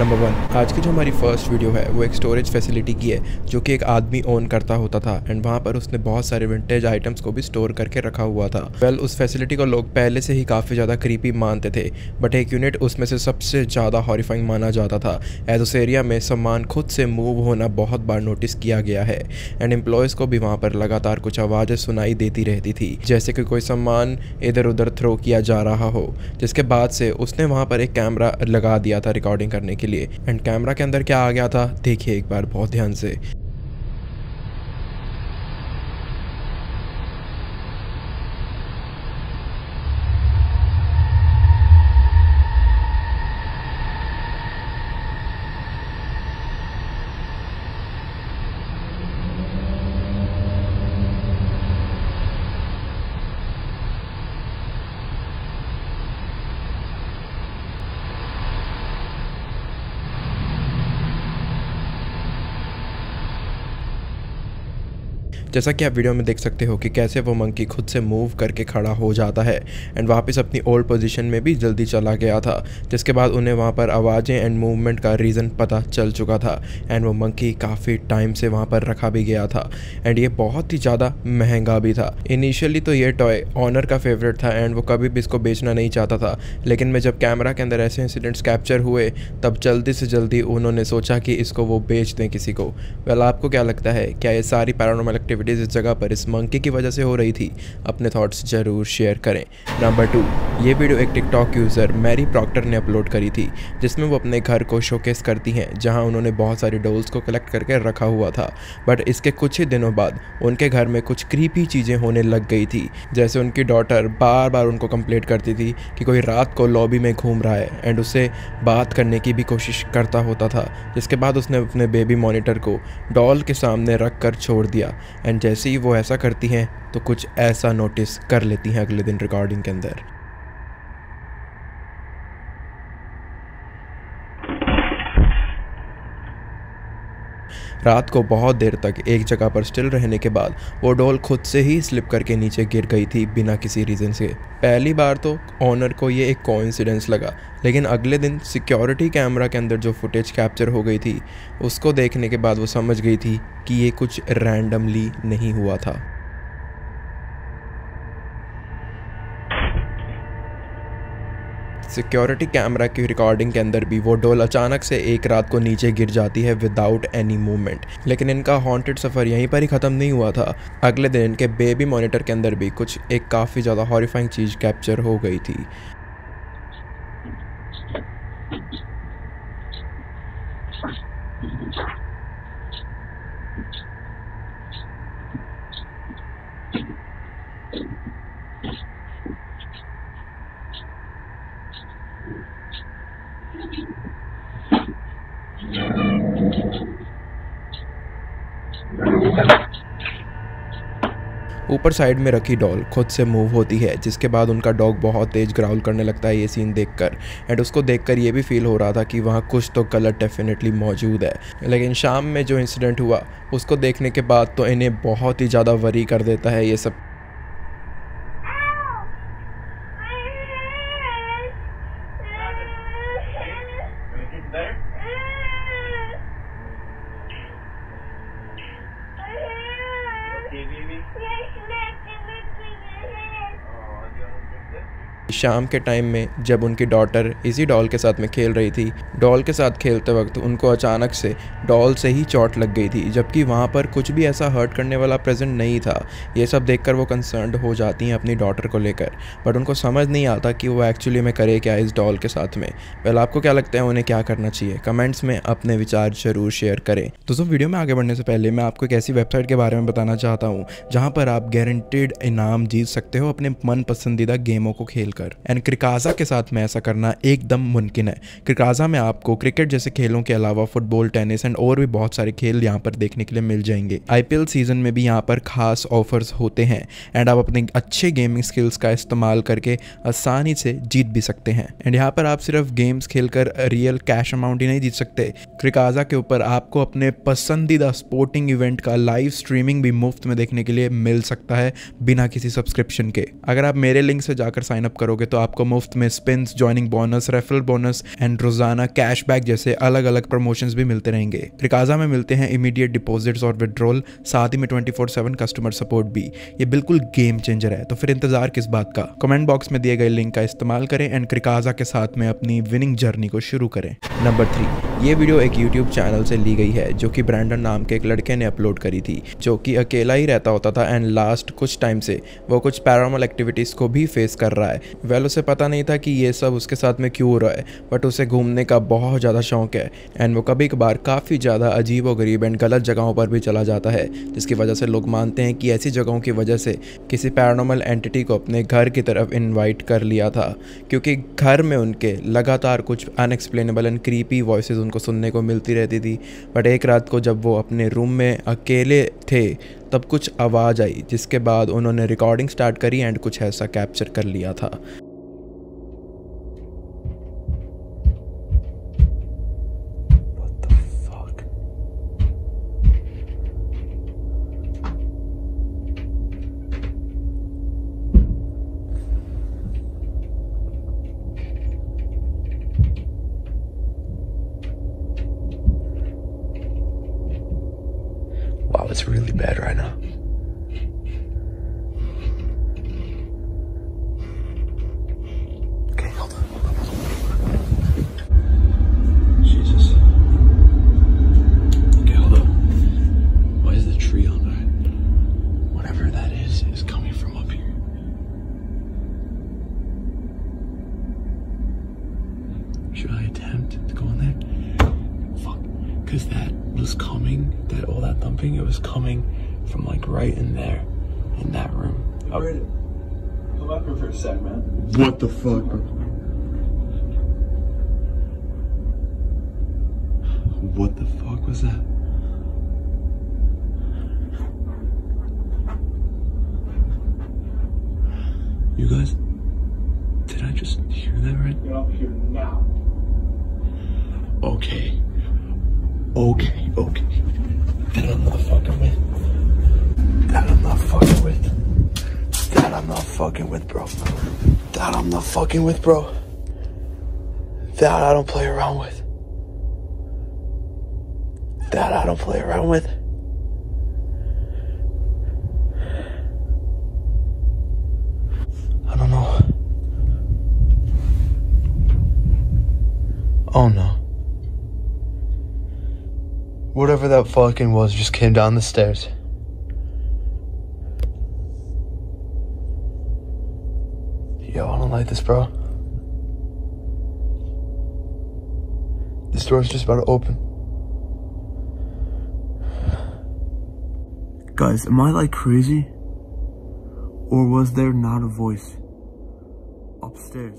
Number 1, आज की जो हमारी फर्स्ट वीडियो है वो एक स्टोरेज फैसिलिटी की है जो कि एक आदमी ओन करता होता था एंड वहाँ पर उसने बहुत सारे विंटेज आइटम्स को भी स्टोर करके रखा हुआ था। वेल, उस फैसिलिटी को लोग पहले से ही काफ़ी ज़्यादा क्रीपी मानते थे, बट एक यूनिट उसमें से सबसे ज़्यादा हॉरिफाइंग माना जाता था एज उस एरिया में सामान खुद से मूव होना बहुत बार नोटिस किया गया है एंड एम्प्लॉयज़ को भी वहाँ पर लगातार कुछ आवाज़ें सुनाई देती रहती थी, जैसे कि कोई सामान इधर उधर थ्रो किया जा रहा हो। जिसके बाद से उसने वहाँ पर एक कैमरा लगा दिया था रिकॉर्डिंग करने के लिए एंड कैमरा के अंदर क्या आ गया था देखिए एक बार बहुत ध्यान से। जैसा कि आप वीडियो में देख सकते हो कि कैसे वो मंकी खुद से मूव करके खड़ा हो जाता है एंड वापस अपनी ओल्ड पोजीशन में भी जल्दी चला गया था। जिसके बाद उन्हें वहाँ पर आवाज़ें एंड मूवमेंट का रीज़न पता चल चुका था एंड वो मंकी काफ़ी टाइम से वहाँ पर रखा भी गया था एंड ये बहुत ही ज़्यादा महंगा भी था। इनिशियली तो ये टॉय ऑनर का फेवरेट था एंड वो कभी भी इसको बेचना नहीं चाहता था, लेकिन मैं जब कैमरा के अंदर ऐसे इंसिडेंट्स कैप्चर हुए तब जल्दी से जल्दी उन्होंने सोचा कि इसको वो बेच दें किसी को। वेल, आपको क्या लगता है, क्या ये सारी पैरानॉर्मल इस जगह पर इस मंकी की वजह से हो रही थी? अपने थॉट्स जरूर शेयर करें। नंबर 2, ये वीडियो एक टिकटॉक यूज़र मैरी प्रॉक्टर ने अपलोड करी थी, जिसमें वो अपने घर को शोकेस करती हैं जहां उन्होंने बहुत सारी डॉल्स को कलेक्ट करके रखा हुआ था। बट इसके कुछ ही दिनों बाद उनके घर में कुछ क्रीपी चीज़ें होने लग गई थी, जैसे उनकी डॉटर बार बार उनको कंप्लेंट करती थी कि कोई रात को लॉबी में घूम रहा है एंड उससे बात करने की भी कोशिश करता होता था। जिसके बाद उसने अपने बेबी मॉनिटर को डॉल के सामने रख कर छोड़ दिया एंड जैसे ही वो ऐसा करती हैं तो कुछ ऐसा नोटिस कर लेती हैं अगले दिन रिकॉर्डिंग के अंदर। रात को बहुत देर तक एक जगह पर स्टिल रहने के बाद वो डॉल खुद से ही स्लिप करके नीचे गिर गई थी बिना किसी रीज़न से। पहली बार तो ऑनर को ये एक कोइंसिडेंस लगा, लेकिन अगले दिन सिक्योरिटी कैमरा के अंदर जो फुटेज कैप्चर हो गई थी उसको देखने के बाद वो समझ गई थी कि ये कुछ रैंडमली नहीं हुआ था। सिक्योरिटी कैमरा की रिकॉर्डिंग के अंदर भी वो डॉल अचानक से एक रात को नीचे गिर जाती है विदाउट एनी मूवमेंट, लेकिन इनका हॉन्टेड सफ़र यहीं पर ही ख़त्म नहीं हुआ था। अगले दिन इनके बेबी मॉनिटर के अंदर भी कुछ एक काफ़ी ज़्यादा हॉरिफाइंग चीज़ कैप्चर हो गई थी। ऊपर साइड में रखी डॉल खुद से मूव होती है, जिसके बाद उनका डॉग बहुत तेज़ ग्राउल करने लगता है ये सीन देखकर एंड उसको देखकर ये भी फील हो रहा था कि वहाँ कुछ तो गलत डेफिनेटली मौजूद है। लेकिन शाम में जो इंसिडेंट हुआ उसको देखने के बाद तो इन्हें बहुत ही ज़्यादा वरी कर देता है ये सब। शाम के टाइम में जब उनकी डॉटर इसी डॉल के साथ में खेल रही थी, डॉल के साथ खेलते वक्त उनको अचानक से डॉल से ही चोट लग गई थी, जबकि वहाँ पर कुछ भी ऐसा हर्ट करने वाला प्रेजेंट नहीं था। ये सब देखकर वो कंसर्न्ड हो जाती हैं अपनी डॉटर को लेकर, बट उनको समझ नहीं आता कि वो एक्चुअली में करे क्या इस डॉल के साथ में। वेल, आपको क्या लगता है उन्हें क्या करना चाहिए? कमेंट्स में अपने विचार जरूर शेयर करें। दोस्तों, वीडियो में आगे बढ़ने से पहले मैं आपको एक ऐसी वेबसाइट के बारे में बताना चाहता हूँ जहाँ पर आप गारंटेड इनाम जीत सकते हो अपने मन पसंदीदा गेमों को खेल एंड क्रिकाजा के साथ में ऐसा करना एकदम मुमकिन है। क्रिकाजा में आपको क्रिकेट जैसे खेलों के अलावा फुटबॉल, टेनिस एंड और भी बहुत सारे खेल यहाँ पर देखने के लिए मिल जाएंगे। आईपीएल सीजन में भी यहाँ पर खास ऑफर्स होते हैं एंड आप अपने अच्छे गेमिंग स्किल्स का इस्तेमाल करके आसानी से जीत भी सकते हैं। एंड यहाँ पर आप सिर्फ गेम्स खेलकर रियल कैश अमाउंट ही नहीं जीत सकते, क्रिकाजा के ऊपर आपको अपने पसंदीदा स्पोर्टिंग इवेंट का लाइव स्ट्रीमिंग भी मुफ्त में देखने के लिए मिल सकता है बिना किसी सब्सक्रिप्शन के। अगर आप मेरे लिंक से जाकर साइन अप करो करोगे तो आपको मुफ्त में spins, joining bonus, referral bonus and रोजाना कैशबैक जैसे अलग अलग प्रमोशंस भी मिलते रहेंगे। क्रिकाजा में मिलते हैं इमीडिएट डिपॉजिट्स और विड्रॉल, साथ ही में 24/7 कस्टमर सपोर्ट भी। ये बिल्कुल गेम चेंजर है, तो फिर इंतजार किस बात का? कमेंट बॉक्स में दिए गए लिंक का इस्तेमाल करें एंड क्रिकाजा के साथ में अपनी विनिंग जर्नी को शुरू करें। नंबर 3, ये वीडियो एक यूट्यूब चैनल से ली गई है जो कि ब्रांडन नाम के एक लड़के ने अपलोड करी थी, जो कि अकेला ही रहता होता था एंड लास्ट कुछ टाइम से वो कुछ पैरानॉर्मल एक्टिविटीज़ को भी फेस कर रहा है। वेल, उसे पता नहीं था कि ये सब उसके साथ में क्यों हो रहा है, बट उसे घूमने का बहुत ज़्यादा शौक है एंड वो कभी कभार काफ़ी ज़्यादा अजीब और गरीब एंड गलत जगहों पर भी चला जाता है, जिसकी वजह से लोग मानते हैं कि ऐसी जगहों की वजह से किसी पैरानॉर्मल एंटिटी को अपने घर की तरफ इन्वाइट कर लिया था, क्योंकि घर में उनके लगातार कुछ अनएक्सप्लेनेबल एंड क्रीपी वॉइसेस उनको सुनने को मिलती रहती थी। बट एक रात को जब वो अपने रूम में अकेले थे तब कुछ आवाज़ आई, जिसके बाद उन्होंने रिकॉर्डिंग स्टार्ट करी एंड कुछ ऐसा कैप्चर कर लिया था। Wow, it's really bad right now. Okay, hold on. Jesus. Okay, hold on. Why is the tree on that? Whatever that is coming from up here. Should I attempt to go in there? Fuck, because that was coming, that all that thumping, it was coming from like right in there in that room. Come up here for a sec, man. What the fuck, bro? What the fuck was that? You guys, did I just hear that right? Get up here now. Okay. That I'm not fucking with, bro. That I'm not fucking with, bro. That I don't play around with. I don't know. Oh no. Whatever that fucking was just came down the stairs. Yo, I don't like this, bro. This door's just about to open. Guys, am I like crazy? Or was there not a voice upstairs?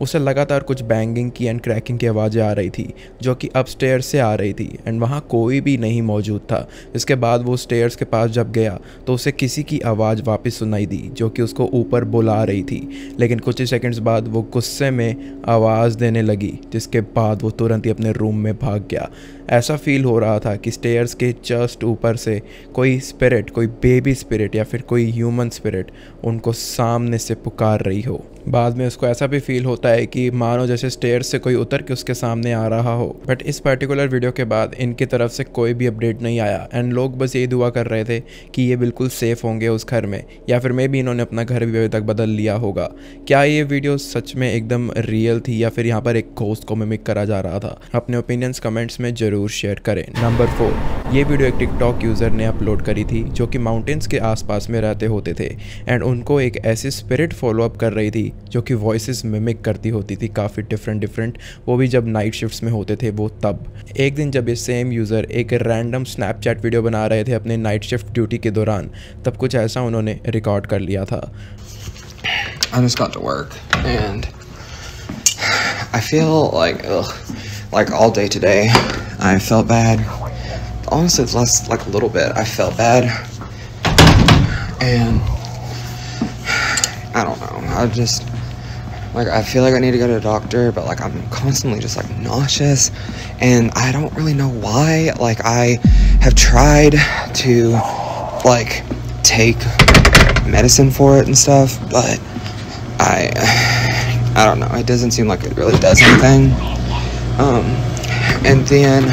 उसे लगातार कुछ banging की and cracking की आवाज़ें आ रही थी जो कि अप स्टेयर्स से आ रही थी एंड वहाँ कोई भी नहीं मौजूद था। इसके बाद वो स्टेयर्स के पास जब गया तो उसे किसी की आवाज़ वापस सुनाई दी जो कि उसको ऊपर बुला रही थी, लेकिन कुछ ही सेकंड्स बाद वो गुस्से में आवाज़ देने लगी, जिसके बाद वो तुरंत ही अपने रूम में भाग गया। ऐसा फील हो रहा था कि स्टेयर्स के जस्ट ऊपर से कोई स्पिरिट, कोई बेबी स्पिरिट या फिर कोई ह्यूमन स्पिरिट उनको सामने से पुकार रही हो। बाद में उसको ऐसा भी फील होता है कि मानो जैसे स्टेयर्स से कोई उतर के उसके सामने आ रहा हो। बट इस पर्टिकुलर वीडियो के बाद इनकी तरफ से कोई भी अपडेट नहीं आया एंड लोग बस यही दुआ कर रहे थे कि ये बिल्कुल सेफ़ होंगे उस घर में, या फिर मे भी इन्होंने अपना घर भी अभी तक बदल लिया होगा। क्या ये वीडियो सच में एकदम रियल थी या फिर यहाँ पर एक घोस्ट को मिमिक करा जा रहा था? अपने ओपिनियंस कमेंट्स में ज़रूर शेयर करें। नंबर 4, ये वीडियो एक टिकटॉक यूज़र ने अपलोड करी थी जो कि माउंटेन्स के आसपास में रहते होते थे एंड उनको एक ऐसी स्पिरिट फॉलोअप कर रही थी जो कि वॉइसेस मिमिक करती होती थी, काफ़ी डिफरेंट, वो भी जब नाइट शिफ्ट्स में होते थे वो तब। एक दिन जब ये सेम यूज़र एक रैंडम स्नैपचैट वीडियो बना रहे थे अपने नाइट शिफ्ट ड्यूटी के दौरान, तब कुछ ऐसा उन्होंने रिकॉर्ड कर लिया था। I just got to work and I feel like all day today I felt bad. Honestly, it's less like a little bit. I felt bad and I don't know. I just like I feel like I need to go to the doctor, but like I'm constantly just like nauseous and I don't really know why. Like I have tried to like take medicine for it and stuff, but I don't know. It doesn't seem like it really does anything. And then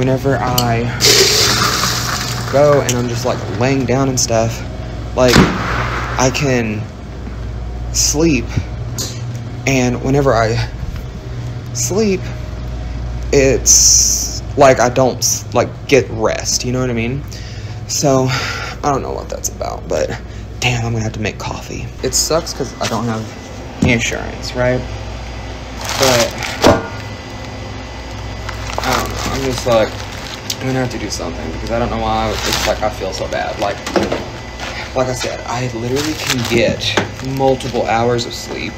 whenever I go and I'm just like laying down and stuff, like I can sleep, and whenever I sleep, it's like I don't like get rest, you know what I mean? So I don't know what that's about, but damn, I'm gonna have to make coffee. It sucks because I don't have insurance, right? But I don't know, I'm just like, I'm gonna have to do something, because I don't know why it's like I feel so bad. Like I said, I literally can get multiple hours of sleep,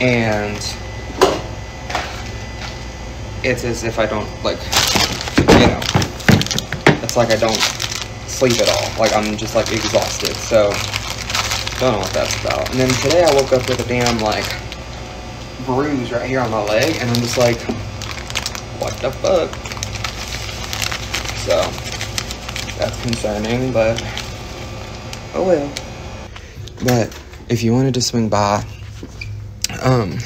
and it's as if I don't, like, you know, it's like I don't sleep at all. Like, I'm just, like, exhausted, so don't know what that's about. And then today I woke up with a damn, like, bruise right here on my leg, and I'm just like, what the fuck? So, that's concerning, but oh well. But if you wanted to swing by, and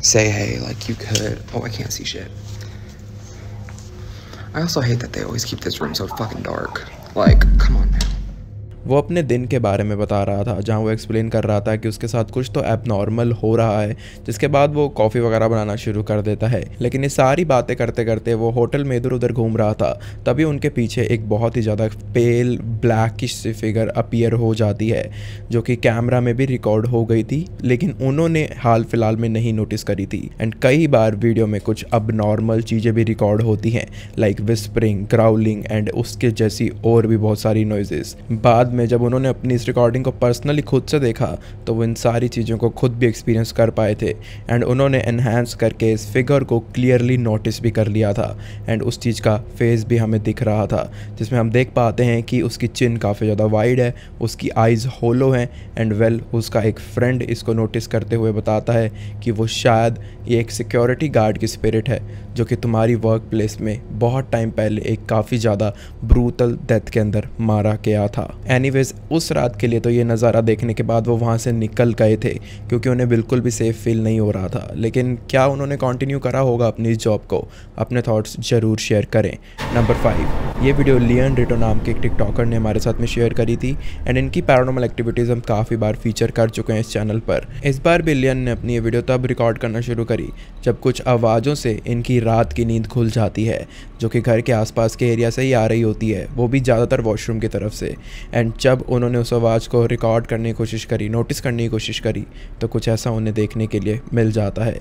say hey, like, you could. Oh, I can't see shit. I also hate that they always keep this room so fucking dark. Like, come on now. वो अपने दिन के बारे में बता रहा था, जहाँ वो एक्सप्लेन कर रहा था कि उसके साथ कुछ तो एबनॉर्मल हो रहा है, जिसके बाद वो कॉफ़ी वगैरह बनाना शुरू कर देता है। लेकिन ये सारी बातें करते करते वो होटल में इधर उधर घूम रहा था, तभी उनके पीछे एक बहुत ही ज़्यादा पेल ब्लैकिश सी फिगर अपीयर हो जाती है, जो कि कैमरा में भी रिकॉर्ड हो गई थी, लेकिन उन्होंने हाल फिलहाल में नहीं नोटिस करी थी। एंड कई बार वीडियो में कुछ एबनॉर्मल चीज़ें भी रिकॉर्ड होती हैं, लाइक विस्परिंग, ग्राउलिंग एंड उसके जैसी और भी बहुत सारी नॉइजेस। बाद में जब उन्होंने अपनी इस रिकॉर्डिंग को पर्सनली खुद से देखा, तो वो इन सारी चीज़ों को खुद भी एक्सपीरियंस कर पाए थे, एंड उन्होंने एनहांस करके इस फिगर को क्लियरली नोटिस भी कर लिया था, एंड उस चीज़ का फेस भी हमें दिख रहा था, जिसमें हम देख पाते हैं कि उसकी चिन काफ़ी ज़्यादा वाइड है, उसकी आइज़ होलो हैं, एंड वेल उसका एक फ्रेंड इसको नोटिस करते हुए बताता है कि वो शायद ये एक सिक्योरिटी गार्ड की स्पिरिट है, जो कि तुम्हारी वर्क प्लेस में बहुत टाइम पहले एक काफ़ी ज़्यादा ब्रूटल डेथ के अंदर मारा गया था। एनीवेज, उस रात के लिए तो ये नज़ारा देखने के बाद वो वहाँ से निकल गए थे, क्योंकि उन्हें बिल्कुल भी सेफ़ फील नहीं हो रहा था। लेकिन क्या उन्होंने कंटिन्यू करा होगा अपनी जॉब को? अपने थॉट्स ज़रूर शेयर करें। नंबर 5, ये वीडियो लियन रिटो नाम के एक टिकटॉकर ने हमारे साथ में शेयर करी थी, एंड इनकी पैरानॉर्मल एक्टिविटीज़ हम काफ़ी बार फीचर कर चुके हैं इस चैनल पर। इस बार भी लियन ने अपनी ये वीडियो तब रिकॉर्ड करना शुरू करी जब कुछ आवाज़ों से इनकी रात की नींद खुल जाती है, जो कि घर के आसपास के एरिया से ही आ रही होती है, वो भी ज़्यादातर वॉशरूम की तरफ से। एंड जब उन्होंने उस आवाज़ को रिकॉर्ड करने की कोशिश करी, नोटिस करने की कोशिश करी, तो कुछ ऐसा उन्हें देखने के लिए मिल जाता है।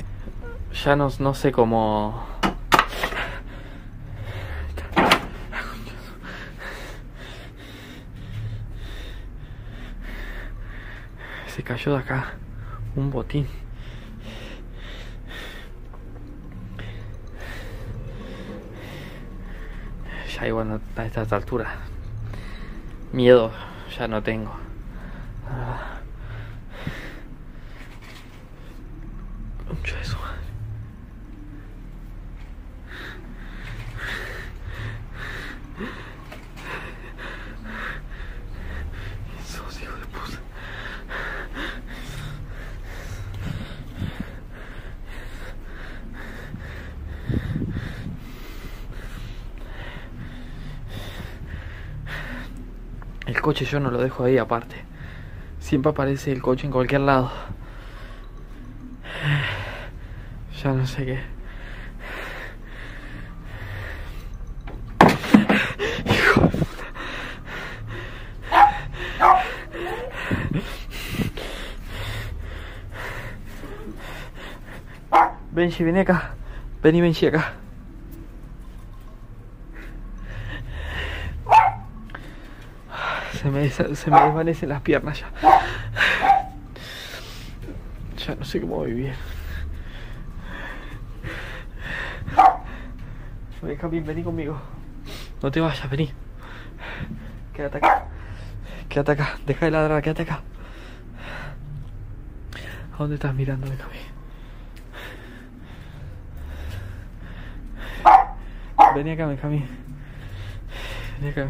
Miedo, ya no tengo. Mucho eso. Esos hijos de puta. El coche yo no lo dejo ahí aparte. Siempre aparece el coche en cualquier lado. Ya no sé qué. Hijo de puta. Benji, vení acá. Vení, Benji, acá. Se me desvanecen las piernas ya. Ya no sé cómo vivir. Oye, Capín, vení conmigo. No te vayas, vení. Quédate acá. Quédate acá. Deja de ladrar, quédate acá. ¿A dónde estás mirando, Capín? Vení acá, Capín. Vení acá.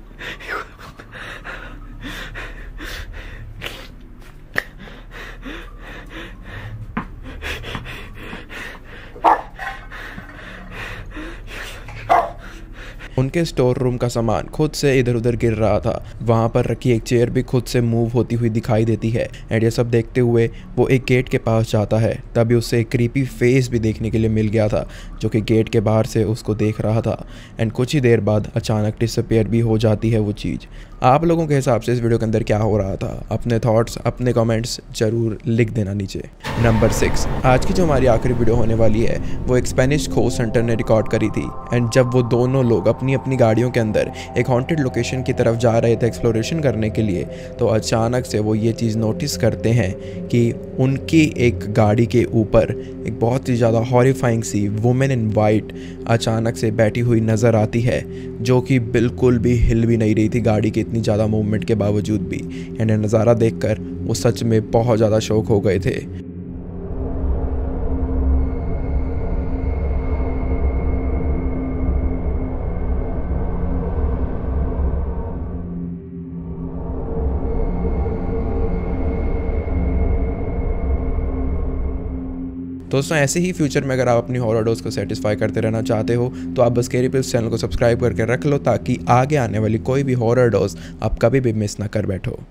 उनके store room का सामान खुद से इधर उधर गिर रहा था, वहां पर रखी एक चेयर भी खुद से मूव होती हुई दिखाई देती है। एंड ये सब देखते हुए वो एक गेट के पास जाता है, तभी उसे एक क्रीपी फेस भी देखने के लिए मिल गया था जो कि गेट के बाहर से उसको देख रहा था। एंड कुछ ही देर बाद अचानक डिसअपियर भी हो जाती है वो चीज़। आप लोगों के हिसाब से इस वीडियो के अंदर क्या हो रहा था, अपने थॉट्स अपने कमेंट्स जरूर लिख देना नीचे। नंबर 6, आज की जो हमारी आखिरी वीडियो होने वाली है वो एक स्पेनिश खोज सेंटर ने रिकॉर्ड करी थी। एंड जब वो दोनों लोग अपनी अपनी गाड़ियों के अंदर एक हॉन्टेड लोकेशन की तरफ जा रहे थे एक्सप्लोरेशन करने के लिए, तो अचानक से वो ये चीज़ नोटिस करते हैं कि उनकी एक गाड़ी के ऊपर एक बहुत ही ज़्यादा हॉरिफाइंग सी वुमेन इन वाइट अचानक से बैठी हुई नज़र आती है, जो कि बिल्कुल भी हिल भी नहीं रही थी गाड़ी के इतनी ज़्यादा मूवमेंट के बावजूद भी। एंड नज़ारा देखकर वो सच में बहुत ज़्यादा शौक हो गए थे। दोस्तों, ऐसे ही फ्यूचर में अगर आप अपनी हॉरर डोज को सेटिस्फाई करते रहना चाहते हो तो आप बस स्कैरी पिल्स चैनल को सब्सक्राइब करके रख लो, ताकि आगे आने वाली कोई भी हॉरर डोज आप कभी भी मिस ना कर बैठो।